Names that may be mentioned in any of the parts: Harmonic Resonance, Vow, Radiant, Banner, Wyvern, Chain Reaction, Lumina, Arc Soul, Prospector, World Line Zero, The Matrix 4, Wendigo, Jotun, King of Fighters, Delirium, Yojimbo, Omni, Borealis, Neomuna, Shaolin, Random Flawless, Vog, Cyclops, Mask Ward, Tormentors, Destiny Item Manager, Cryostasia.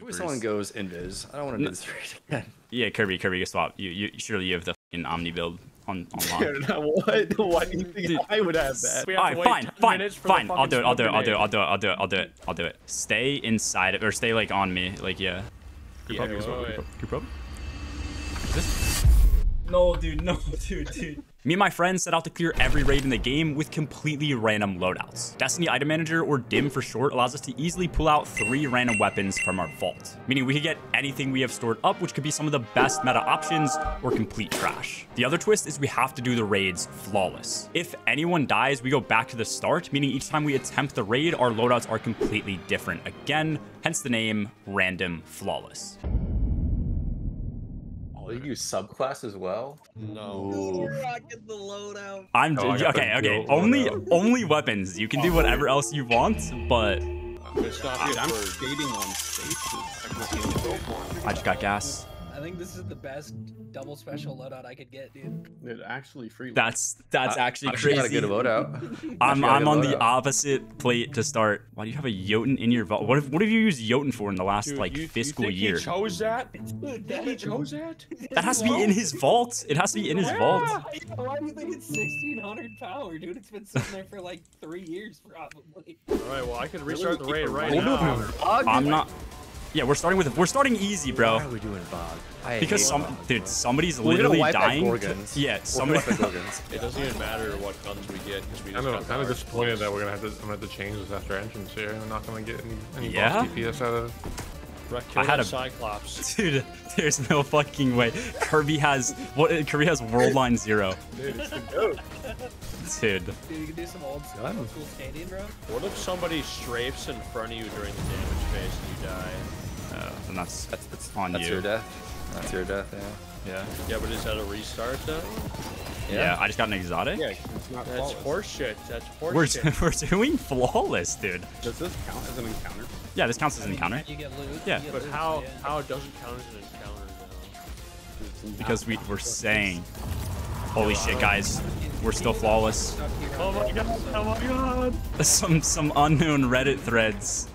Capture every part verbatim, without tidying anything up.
Maybe someone goes invis. I don't want to do this again. Yeah, Kirby, Kirby, you swap. You, you surely you have the fucking Omni build on online. What? Why do you think Dude. I would have that? Alright, fine, fine, fine. I'll do it. I'll do it. I'll do it. I'll do it. I'll do it. I'll do it. I'll do it. Stay inside of, or stay like on me, like yeah. Good problem. Good problem. No, dude, no, dude, dude. Me and my friends set out to clear every raid in the game with completely random loadouts. Destiny Item Manager, or DIM for short, allows us to easily pull out three random weapons from our vault, meaning we could get anything we have stored up, which could be some of the best meta options or complete trash. The other twist is we have to do the raids flawless. If anyone dies, we go back to the start, meaning each time we attempt the raid, our loadouts are completely different again, hence the name Random Flawless. You use subclass as well? No. Rocket the loadout. I'm no, okay, okay. Only, only weapons. You can do whatever else you want, but I'm, I'm skating on spaces. I just got gas. I think this is the best double special loadout I could get, dude. It actually free. That's that's I, actually I crazy. Got a good loadout. I'm I'm on loadout. The opposite plate to start. Why do you have a Jotun in your vault? What if, what have you used Jotun for in the last dude, like you, fiscal you think year? He chose that? Dude, that he chose that? That has to be in his vault. It has to be in his yeah. vault. Why do you think it's sixteen hundred power, dude? It's been sitting there for like three years probably. All right, well I could restart really the raid right now. Vog? I'm not. Yeah, we're starting with we're starting easy, bro. Why are we doing Vog? I because some Vog, dude, somebody's we're literally wipe dying. At to, yeah, somebody. It doesn't even matter what guns we get because we. Just I know, I'm kind of disappointed that we're gonna have to. I'm gonna have to change this after entrance here. I'm not gonna get any, any yeah. boss D P S out of. It. I had a Cyclops. Dude, there's no fucking way. Kirby has what? Kirby has World Line Zero. Dude, it's the goat. Dude. Dude, you can do some old school, old school Canadian, bro. What if somebody strafes in front of you during the damage phase and you die? Uh, and that's that's, that's on that's you. That's your death. That's your death. Yeah. Yeah. Yeah, but is that a restart though? Yeah. yeah I just got an exotic. Yeah, it's not that's horseshit. That's horseshit. We're we're doing flawless, dude. Does this count as an encounter? Yeah, this counts as an encounter. You get loot. Yeah. But loot, how yeah. how it doesn't count as an encounter though? Because we we're saying, holy shit, guys, we're still flawless. Oh my god! Oh my god! Some some unknown Reddit threads.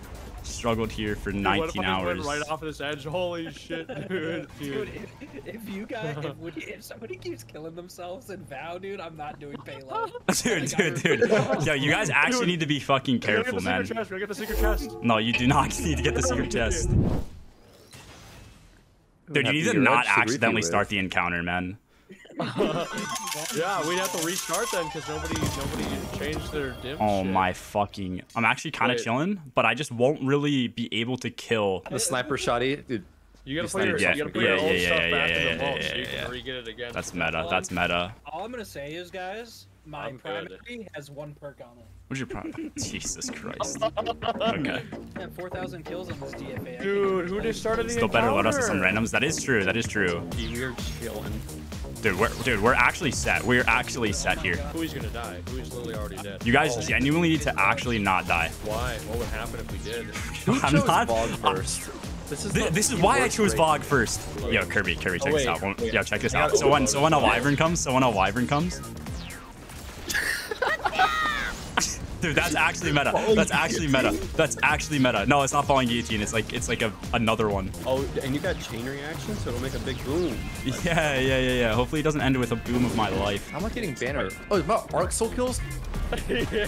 Struggled here for dude, nineteen hours. Went right off of this edge, holy shit, dude. Dude, dude if, if you guys, if, we, if somebody keeps killing themselves in Vow, dude, I'm not doing payload. dude, dude, dude. Yo, you guys actually dude. Need to be fucking careful, get the man. Chest. Get the secret chest. No, you do not need to get the secret chest. Dude, you need to, to not accidentally start the encounter, man. Uh, yeah, we'd have to restart then because nobody nobody changed their dim. Oh shit. My fucking! I'm actually kind of chilling, but I just won't really be able to kill the sniper shotty, dude. You gotta play your yeah, you gotta put yeah, your yeah, old yeah, stuff yeah, back yeah, in the yeah, vault yeah, so you yeah. can re-get it again. That's meta. Well, that's meta. All I'm gonna say is, guys, my I'm primary good. Has one perk on it. What's your primary? Jesus Christ. Okay. I have four thousand kills on this D F A. Dude, who just started the encounter? Still better load us to some randoms. That is true. That is true. We're chilling. Dude, we're dude, we're actually set. We're actually set here. Who's gonna die? Who's literally already dead? You guys oh. genuinely need to actually not die. Why? What would happen if we did? I'm not. Vog first. I'm, this is, th this is why I chose Vog first. Yo, Kirby, Kirby, check oh, this out. Wait. Yo, check this out. So when, so when a Wyvern comes, so when a Wyvern comes. Dude, that's actually meta. That's actually meta. That's actually meta. No, it's not falling guillotine. It's like it's like a another one. Oh, and you got chain reaction, so it'll make a big boom. Yeah, yeah, yeah, yeah. Hopefully it doesn't end with a boom of my life. How am I getting Banner? Oh, is my Arc Soul kills? Yeah.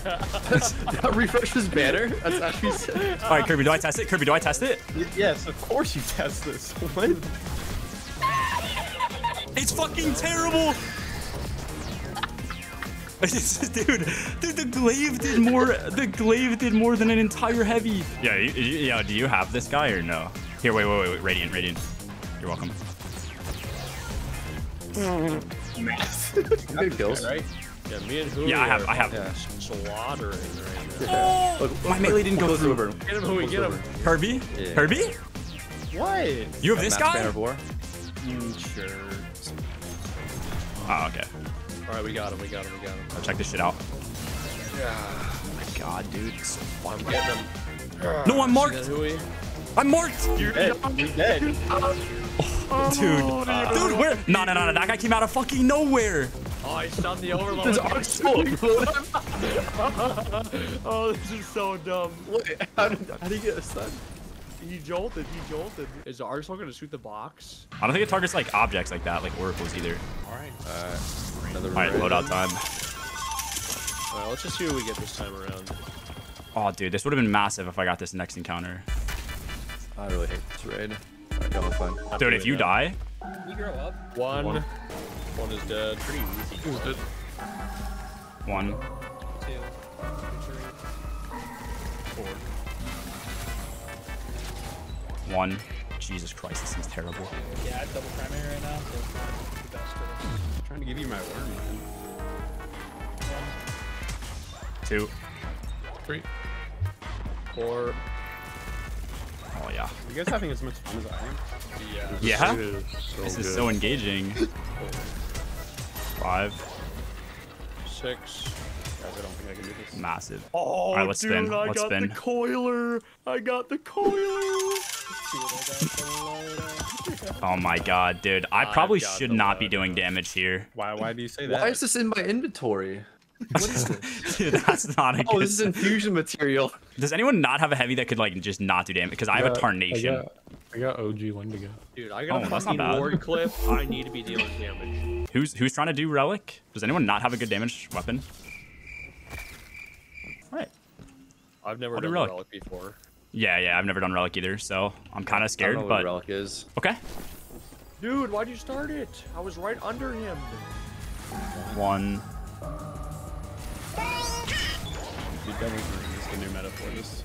That's, that refreshes Banner. That's actually sick. All right, Kirby, do I test it? Kirby, do I test it? Yes, of course you test this. What? It's fucking terrible. dude, dude, the glaive did more. The glaive did more than an entire heavy. Yeah, you, you, yeah. Do you have this guy or no? Here, wait, wait, wait, wait. Radiant, Radiant. You're welcome. Mass. Kills, right? Yeah, me and Julio. Yeah, I have. I have. Yeah. Slaughtering right now. Oh, look, my melee didn't go through. Get him, Julio. Get him. Kirby. Yeah. Kirby. What? You have that this guy? Mm, sure. Oh, okay. All right, we got him, we got him, we got him. Oh, check this shit out. Yeah. Oh my god, dude. So fun. I'm getting him. Uh, no, I'm marked. I'm marked. You're dead. You're dead. Dude. Oh, dude, uh, dude, where? No, no, no, no. That guy came out of fucking nowhere. Oh, I stunned the overload. This Arc Soul. Oh, this is so dumb. What? How, did, how do you get a stun? He jolted. He jolted. Is the Arc Soul gonna shoot the box? I don't think it targets like objects like that, like oracles either. All right. Uh, another. All right, loadout time. All right, let's just see what we get this time around. Oh, dude, this would have been massive if I got this next encounter. I really hate this raid. Right, no, fine. Dude, if you die, you grow up. One. One, one is dead. Pretty easy. Who's dead? One. Two. Three. Four. One. Jesus Christ, this thing's terrible. Yeah, I double primary right now, so it's not the best for this. I'm trying to give you my worm, man. Two. Three. Four. Oh, yeah. Are you guys having as much fun as I am? Yeah. Yeah? This is so, this is so engaging. Five. Six. I don't think I can do this. Massive. Oh, all right, let's dude, spin. I let's got spin. the coiler. I got the coiler. Oh my god, dude. I probably should not be doing damage here. Why Why do you say that? Why is this in my inventory? What is this? Dude, that's not a good... Oh, this is infusion material. Does anyone not have a heavy that could, like, just not do damage? Because I, I have got, a Tarnation. I got, I got O G Wendigo. Dude, I got oh, a fucking ward clip. I need to be dealing damage. Who's, who's trying to do Relic? Does anyone not have a good damage weapon? Right. I've never I'll done do relic. relic before. Yeah, yeah, I've never done Relic either, so I'm kind of scared. I don't know but... what Relic is. Okay. Dude, why'd you start it? I was right under him. One. Dude, that was the new meta for this.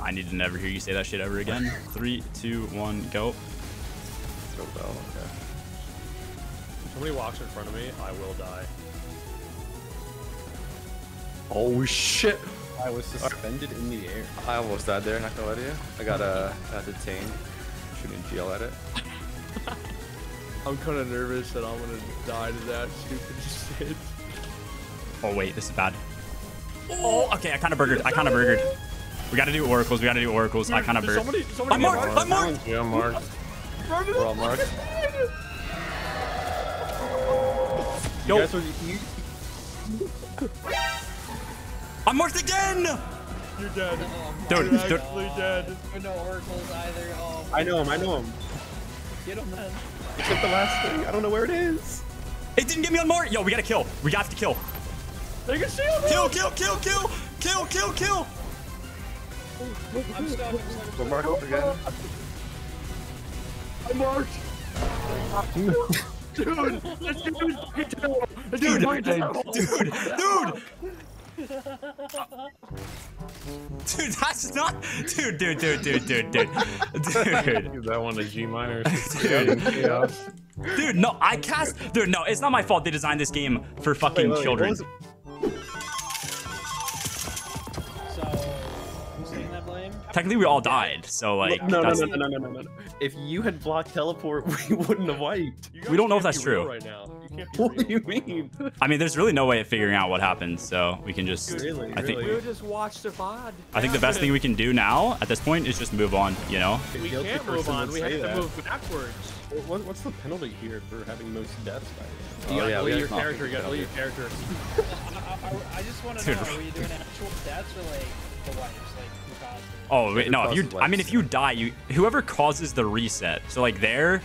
I need to never hear you say that shit ever again. Three, two, one, go. So well, okay. If somebody walks in front of me, I will die. Oh shit! I was suspended in the air. I almost died there, not gonna lie to you. I got uh, detained. Shooting G L at it. I'm kind of nervous that I'm gonna die to that stupid shit. Oh wait, this is bad. Oh, okay, I kind of burgered. I kind of burgered. We gotta do oracles. We gotta do oracles. Dude, I kind of burgered. Somebody, somebody I'm marked. I'm marked. Yeah, I'm marked. We're all marked. Yo. You guys are, you... I'm marked again! You're dead. Oh, dude, you're dude. actually dead. No oracles either. Oh, I know him, I know him. Get him then. It's like the last thing. I don't know where it is. It didn't get me on mark. Yo, we gotta kill. We got to kill. They can shield him. Kill, kill, kill, kill. Kill, kill, kill. I'm stuck. Go mark up again. I'm marked. Dude, let's do it. Dude, dude, dude. dude. Dude, that's not. Dude, dude, dude, dude, dude, dude, dude. That one a G minor. Dude, no, I cast. Dude, no, it's not my fault. They designed this game for fucking wait, wait, children. So, who's taking that blame? Technically, we all died. So like. No, no, no, no, no, no, no, no. If you had blocked teleport, we wouldn't have wiped. We don't know if that's true. Right now. What do you mean? I mean, there's really no way of figuring out what happened, so we can just. Really, I think really. we just watched the V O D. I think yeah. the best thing we can do now at this point is just move on. You know. We, we can't move on. We have that. to move backwards. What, what's the penalty here for having most deaths? By you oh, gotta yeah, leave your character. You gotta leave your character. I, I, I just want to know: are you doing actual deaths or like the wipes, like the causes? Oh wait, no. If you, I mean, if you die, you whoever causes the reset. So like there.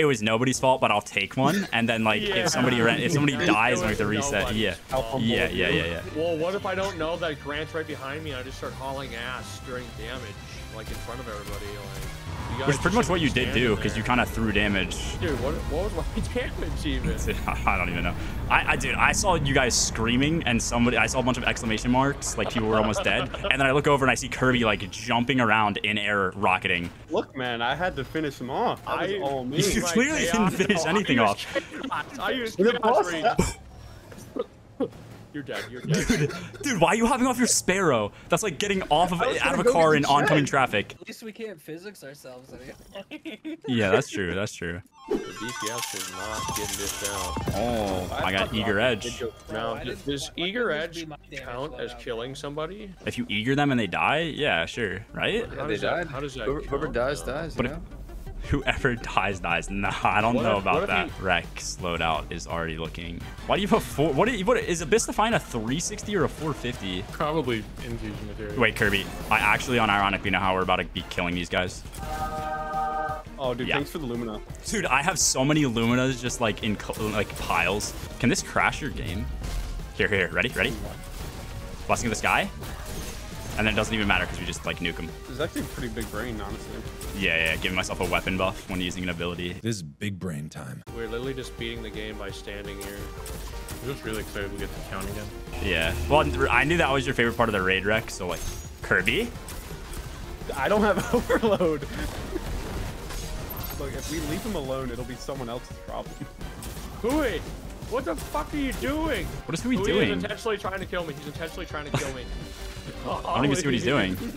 It was nobody's fault, but I'll take one. And then, like, yeah. if somebody ran, if somebody dies, like the reset, yeah. yeah, yeah, yeah, yeah. Well, what if I don't know that Grant's right behind me? And I just start hauling ass during damage, like in front of everybody. Like, you which is pretty much what you did do, because you kind of threw damage. Dude, what, what was my damage even? Dude, I don't even know. I, I, dude, I saw you guys screaming, and somebody, I saw a bunch of exclamation marks, like people were almost dead. And then I look over and I see Kirby like jumping around in air, rocketing. Look, man, I had to finish him off. That was I, all me. You clearly didn't finish anything off. I used You're dead. You're dead. Dude, dude, why are you hopping off your Sparrow? That's like getting off of out of a car in oncoming traffic. At least we can't physics ourselves. Yeah, that's true. That's true. The D P S is not getting this down. Oh, I got Eager Edge. Now, does Eager Edge count as killing somebody? If you eager them and they die, yeah, sure, right? How does that? Whoever dies dies. Whoever dies, dies. Nah, I don't what know if, about that. You... Rex loadout is already looking. Why do you have a four? What, you, what is Abyss Define a three sixty or a four fifty? Probably infusion material. Wait, Kirby, I actually on ironic, you know how we're about to be killing these guys. Oh, dude, yeah. Thanks for the Lumina. Dude, I have so many Luminas just like in like piles. Can this crash your game? Here, here, ready, ready? Blessing of the Sky. And then it doesn't even matter because we just like nuke him. This is actually a pretty big brain, honestly. Yeah, yeah, giving myself a weapon buff when using an ability. This is big brain time. We're literally just beating the game by standing here. I'm just really excited we get the count again. Yeah, well, I knew that was your favorite part of the raid, Rex, so like, Kirby? I don't have overload. Look, if we leave him alone, it'll be someone else's problem. Hooey, what the fuck are you doing? What is Hooey doing? He's intentionally trying to kill me. He's intentionally trying to kill me. Oh, I don't even see what he's doing. Dude,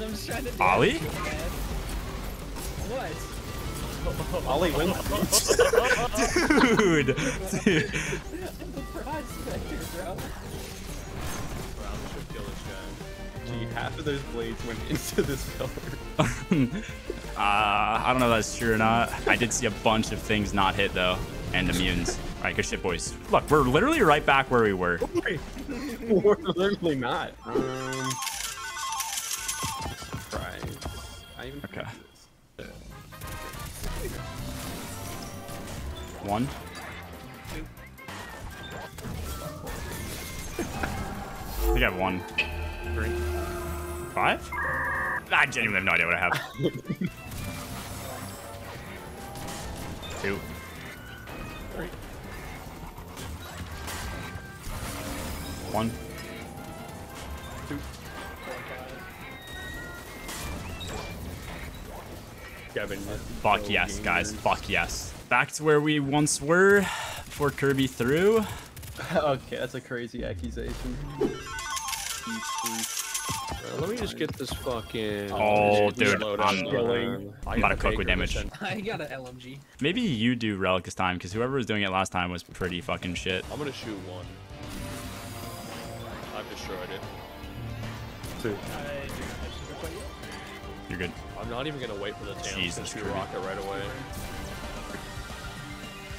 I'm just trying to do Ollie? What? Ollie wins. Dude. Dude. I'm the Prospector, bro. Bro, I'm just gonna kill this guy. Gee, half of those blades went into this pillar. uh, I don't know if that's true or not. I did see a bunch of things not hit, though. And immunes. All right, good shit, boys. Look, we're literally right back where we were. We're literally not. Um, I even okay. One. I think I have one. Three. Five? I genuinely have no idea what I have. Two. One. Two. Kevin, fuck so yes, gamers. Guys. Fuck yes. Back to where we once were before Kirby threw. Okay, that's a crazy accusation. Let me just get this fucking. Oh, dude, I'm, um, I'm about to cook with damage. I got an L M G. Maybe you do Relic this time, because whoever was doing it last time was pretty fucking shit. I'm gonna shoot one. I've destroyed it. Two. You're good. I'm not even gonna wait for the tail. Jesus, to rock it right away.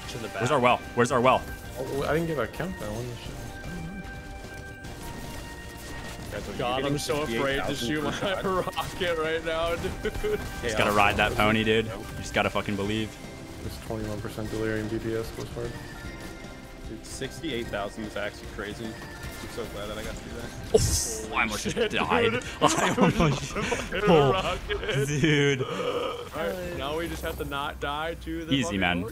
It's in the back. Where's our well? Where's our well? Oh, I didn't give a count that one. God, I'm so afraid to shoot my rocket right now, dude. You just gotta ride that pony, dude. You just gotta fucking believe. It's twenty-one percent delirium D P S goes hard. Dude, sixty-eight thousand is actually crazy. I'm so glad that I got to do that. Oh, I almost just died. I almost just... Dude. Alright, now we just have to not die to the easy, man.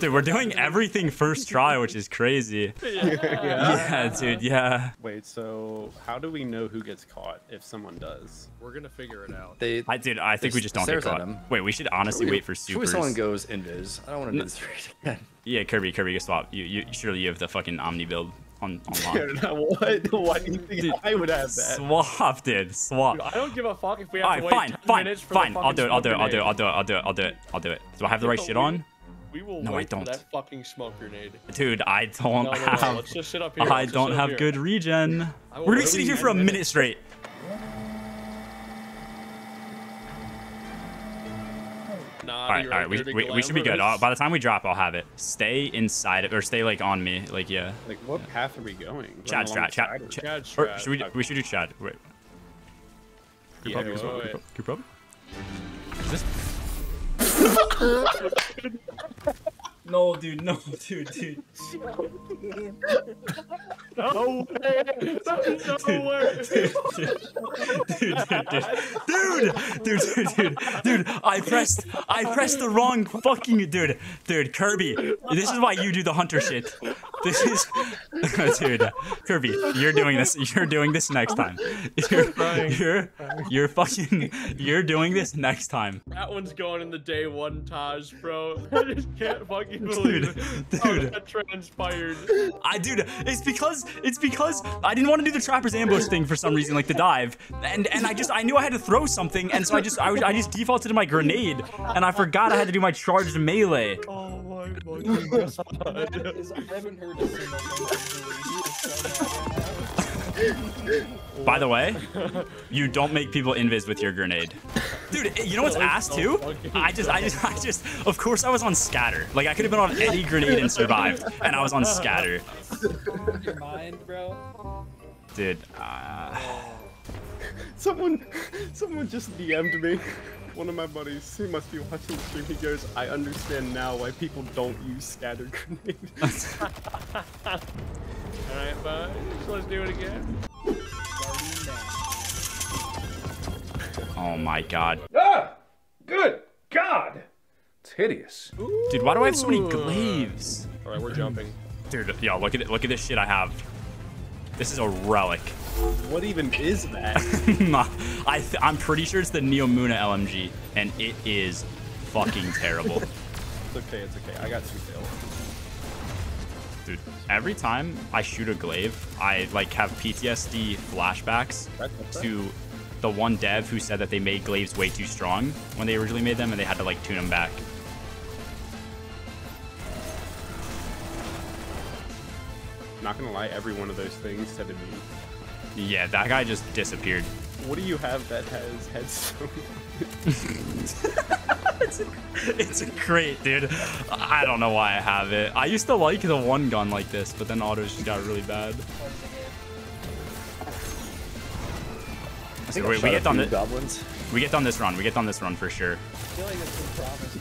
Dude, we're doing everything first try, which is crazy. Yeah. Yeah, dude, yeah. Wait, so how do we know who gets caught if someone does? We're gonna figure it out. They, I, dude, I think we just don't get caught. Wait, we should honestly we, wait for supers. If someone goes invis, I don't want to do this again. Yeah, Kirby, Kirby, you swap. You, you, surely you have the fucking Omni build. On, on what? Why do you think dude, I would have that? Swap, dude. Swap. Dude, I don't give a fuck if we have all right, to wait fine, fine, minutes for fine. The I'll do it. I'll do it. I'll do it. I'll do it. I'll do it. I'll do it. I'll do it. Do I have the right shit on? We will no, wait I don't. For that fucking smoke grenade. Dude, I don't no, no, no, have. Let's just sit up here. I Let's don't have good regen. We're gonna be sitting here for a minute straight. Nah, all right, all right, we, we, we should be good. I'll, by the time we drop, I'll have it. Stay inside it, or stay like on me, like yeah. Like what yeah. path are we going? Chad strat, Chad, Chad, Chad strat. Or should we? We should do Chad. Wait. Good yeah, problem. Wait, wait. Good problem. Is this? No, dude, no, dude, dude. No way! No way! Dude, dude, dude, dude, dude, dude, dude! I pressed, I pressed the wrong fucking dude, dude. Kirby, this is why you do the hunter shit. This is, dude, Kirby, you're doing this. You're doing this next time. You're, you're, you're fucking, you're doing this next time. That one's going in the day one Taj, bro. I just can't fucking. Dude, dude. That transpired. I, dude, it's because it's because I didn't want to do the trapper's ambush thing for some reason, like the dive, and and I just I knew I had to throw something, and so I just I, I just defaulted to my grenade, and I forgot I had to do my charged melee. Oh my god! I haven't heard of By the way, you don't make people invis with your grenade. Dude, you know what's ass too? I just, I just, I just, of course I was on scatter. Like I could have been on any grenade and survived, and I was on scatter. Your mind, bro. Dude, uh... Someone, someone just D M'd me. One of my buddies, he must be watching the stream, he goes, I understand now why people don't use scatter grenades. Alright, bud, let's do it again. Oh my god. Ah! Good god! It's hideous. Ooh. Dude, why do I have so many glaives? Alright, we're jumping. Dude, yo, look at it, look at this shit I have. This is a relic. What even is that? I th I'm pretty sure it's the Neomuna L M G, and it is fucking terrible. It's okay, it's okay. I got two tails. Dude, every time I shoot a glaive, I like have P T S D flashbacks that's, that's to the one dev who said that they made glaives way too strong when they originally made them, and they had to like tune them back. Not gonna lie, every one of those things said to me. Yeah, that guy just disappeared. What do you have that has headstone? it's, it's great, dude. I don't know why I have it. I used to like the one gun like this, but then autos just got really bad. So, wait, we get on the goblins. We get on this run. We get on this run for sure. I feel like that's been promised.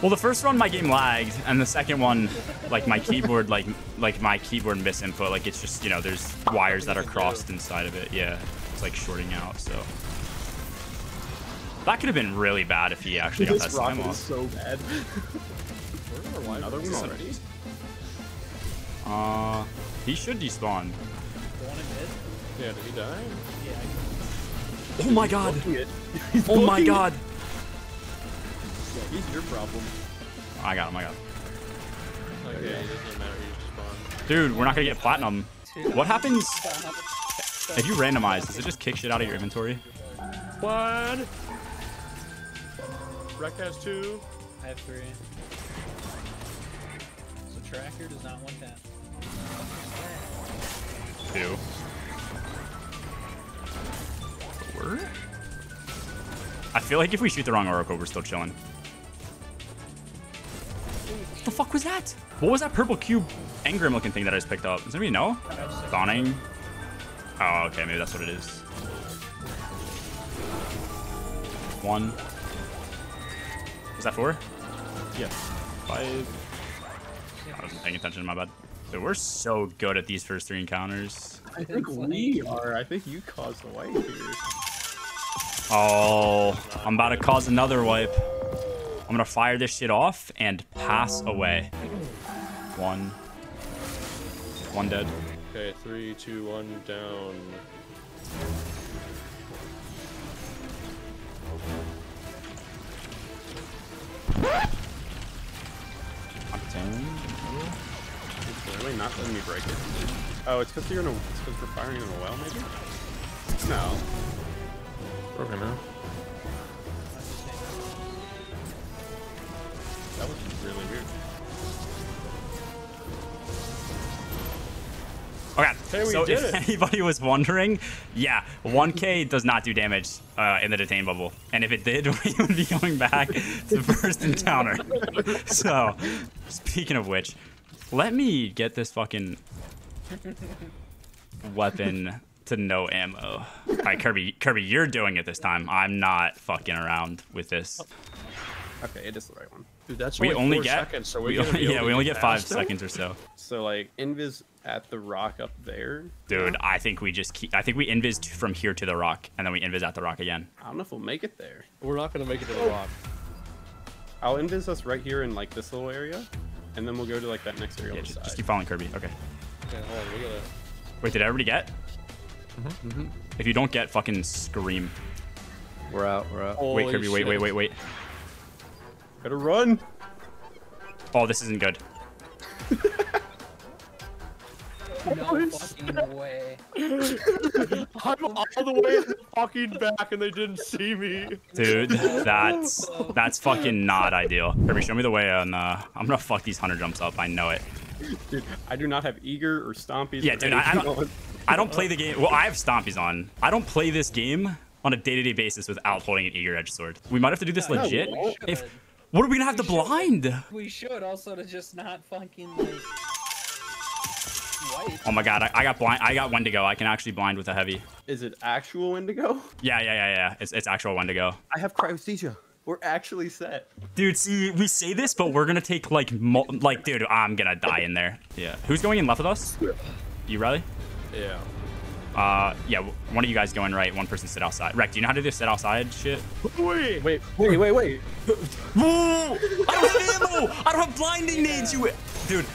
Well, the first run my game lagged, and the second one, like my keyboard, like like my keyboard misinput. Like it's just, you know, there's wires that are crossed inside of it. Yeah, it's like shorting out. So that could have been really bad if he actually got that slime off. So bad. Another one already. Uh, he should despawn. The one in mid? Yeah, did he die? Yeah. I Oh my god! Oh my god! Yeah, he's your problem. I got him, I got him. Okay, it doesn't matter who you spawn. Dude, we're not gonna get platinum. What happens if you randomize? Does it just kick shit out of your inventory? One! Wreck has two. I have three. So tracker does not want that. Two. I feel like if we shoot the wrong oracle, we're still chilling. What the fuck was that? What was that purple cube engram looking thing that I just picked up? Does anybody know? Dawning. Oh, okay, maybe that's what it is. One. Was that four? Yes. Five. I wasn't paying attention, my bad. Dude, we're so good at these first three encounters. I think we are. I think you caused the wipe here. Oh, I'm about to cause another wipe. I'm gonna fire this shit off and pass away. One. One dead. Okay, three, two, one, down. It's really not letting me break it. Oh, it's because you're in a, it's because we're firing in a well, maybe? No. Broken now. That was really weird. Okay, hey, we so did if it. Anybody was wondering, yeah, one K does not do damage uh, in the detain bubble. And if it did, we would be going back to the first encounter. So, speaking of which, let me get this fucking weapon to no ammo. All right, Kirby, Kirby, you're doing it this time. I'm not fucking around with this. Okay, it is the right one. Dude, that's we only get seconds, so we only, yeah, we only get five them? seconds or so. So like invis at the rock up there. Dude, I think we just keep. I think we invis from here to the rock, and then we invis at the rock again. I don't know if we'll make it there. We're not gonna make it to the rock. I'll invis us right here in like this little area, and then we'll go to like that next area. Yeah, on the just, side. Just keep following Kirby. Okay. Yeah, hold on, we gotta... Wait, did everybody get? Mm-hmm. Mm-hmm. If you don't get, fucking scream. We're out, we're out. Holy wait, Kirby, shit. wait, wait, wait, wait. Gotta run! Oh, this isn't good. No fucking way. I'm all the way in the fucking back and they didn't see me. Dude, that's that's fucking not ideal. Kirby, show me the way on, uh, I'm gonna fuck these hunter jumps up, I know it. Dude, I do not have eager or stompy. Yeah, dude, I, I don't... I don't play the game. Well, I have Stompies on. I don't play this game on a day-to-day basis without holding an Eager Edge Sword. We might have to do this no, legit. If what are we gonna have we to should. blind? We should also to just not fucking. Like... Oh my god, I, I got blind. I got Wendigo. I can actually blind with a heavy. Is it actual Wendigo? Yeah, yeah, yeah, yeah. It's, it's actual Wendigo. I have Cryostasia. We're actually set. Dude, see, we say this, but we're gonna take like, mo like, dude, I'm gonna die in there. Yeah. Who's going in left with us? You, Riley? Yeah. Uh, yeah, one of you guys going right, one person sit outside. Rec, do you know how to do sit outside shit? Wait, wait, wait, wait, wait. Whoa! I don't have ammo! I don't have blinding nades, you. Dude.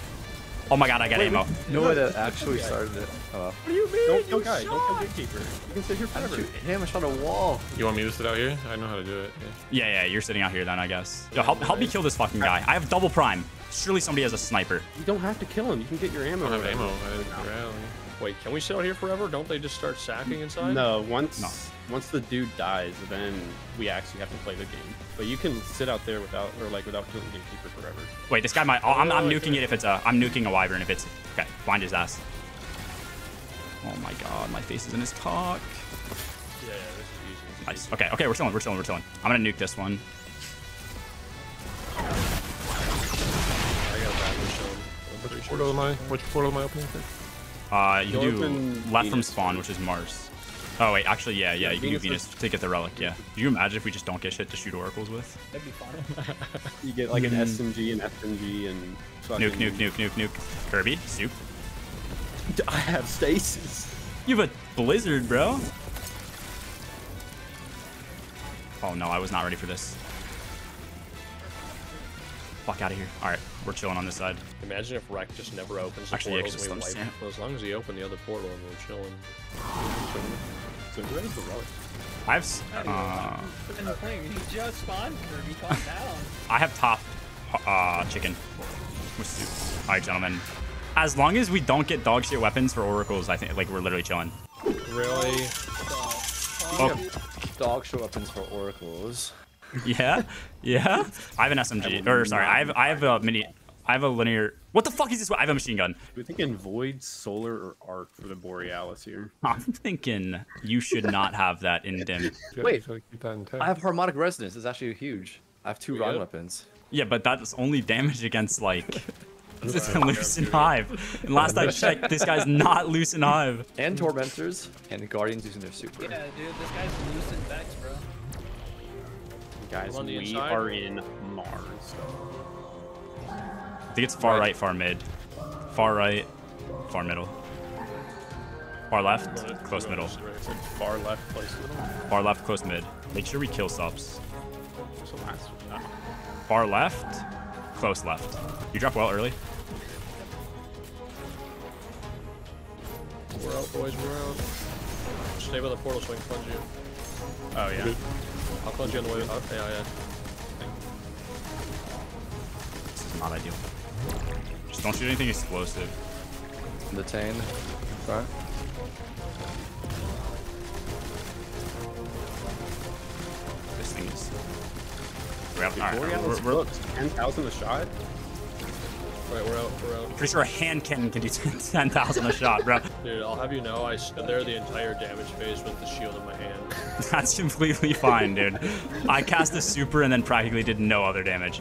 Oh my god, I got Wait, ammo. No one actually started it. Oh. What do you mean? Don't kill guy. Don't kill gatekeeper. You can sit here forever. Shoot him. I shot a wall. You want me to sit out here? I know how to do it. Yeah, yeah, yeah you're sitting out here then, I guess. Yo, help, help me kill this fucking guy. I have double prime. Surely somebody has a sniper. You don't have to kill him. You can get your ammo. I don't have ammo. I didn't rally. Wait, can we sit out here forever? Don't they just start sacking inside? No, once no. once the dude dies, then we actually have to play the game. But you can sit out there without or like without killing the gatekeeper forever. Wait, this guy might. Oh, I'm, I'm nuking it if it's a. I'm nuking a wyvern if it's okay. Blind his ass. Oh my god, my face is in his cock. Yeah, yeah, this is easy. Nice. Okay, okay, we're chilling, we're chilling, we're chilling. I'm gonna nuke this one. I got a bad one. Which portal am I? Which portal am I opening? Uh, you can do left from spawn, which is Mars. Oh wait, actually, yeah, yeah, you can do Venus to get the relic, yeah. Do you imagine if we just don't get shit to shoot oracles with? That'd be fun. You get like an S M G and F M G and... Nuke, nuke, nuke, nuke, nuke. Kirby, soup. I have stasis. You have a blizzard, bro. Oh no, I was not ready for this. Fuck out of here. All right, we're chilling on this side. Imagine if Rec just never opens the Actually, portal. Yeah, we wipe, well, as long as he opened the other portal and we're chilling. So where is the relic? I've uh, been playing. He just spawned Kirby. Calm down. I have top uh, chicken. All right, gentlemen. As long as we don't get dog shit weapons for oracles, I think like we're literally chilling. Really? Oh. Dog shit weapons for oracles. Yeah, yeah. I have an S M G. Or sorry, I have I have a mini. I have a linear. What the fuck is this? I have a machine gun. We're thinking void, solar, or arc for the Borealis here. I'm thinking you should not have that in dim. Wait, I have harmonic resonance. It's actually huge. I have two yeah. rod weapons. Yeah, but that's only damage against like. This is a Lucent Hive. And last I checked, this guy's not Lucent Hive. And Tormentors and Guardians using their super. Yeah, dude, this guy's Lucent Vex, bro. Guys, on we inside. are in Mars. I think it's far right. right, far mid. Far right, far middle. Far left, right. close right. middle. Right. Far left, close middle. Far left, close mid. Make sure we kill subs. Last no. Far left, close left. You drop well early. We're out, boys, we're out. Stay by the portal so I can plunge you. Oh, yeah. I'll plunge you on the way up. Yeah, yeah. This is not ideal. Just don't shoot anything explosive. Detain. Right. This thing is. We're out. Right. We're, we're, we're ten thousand a shot? Right, we're out, we're out. Pretty sure a hand cannon can do ten thousand a shot, bro. Dude, I'll have you know, I stood there the entire damage phase with the shield in my hand. That's completely fine, dude. I cast a super and then practically did no other damage.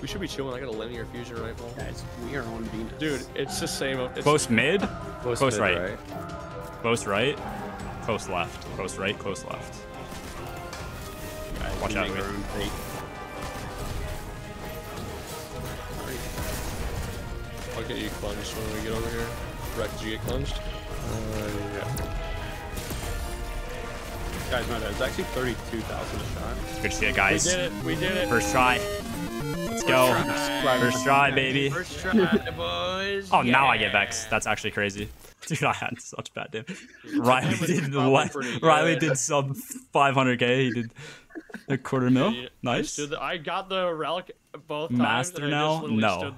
We should be chilling. I got a linear fusion rifle. Guys, we are on Venus. Dude, it's the same. It's close mid, close, close mid, right. right. Close right, close left. Close right, close left. Guys, watch out, mate. I'll get you plunged when we get over here. Rec, did you get plunged? Uh, yeah. Guys, my bad. It's actually thirty-two thousand a shot. Good shit, guys. We did it. We did it. First try. Let's go. First try, First try baby. First try, boys. Oh, yeah. Now I get Vex. That's actually crazy. Dude, I had such bad damage. Riley did what? Riley did sub five hundred K. He did a quarter mil. Nice. I, the, I got the relic both times. Master now? No.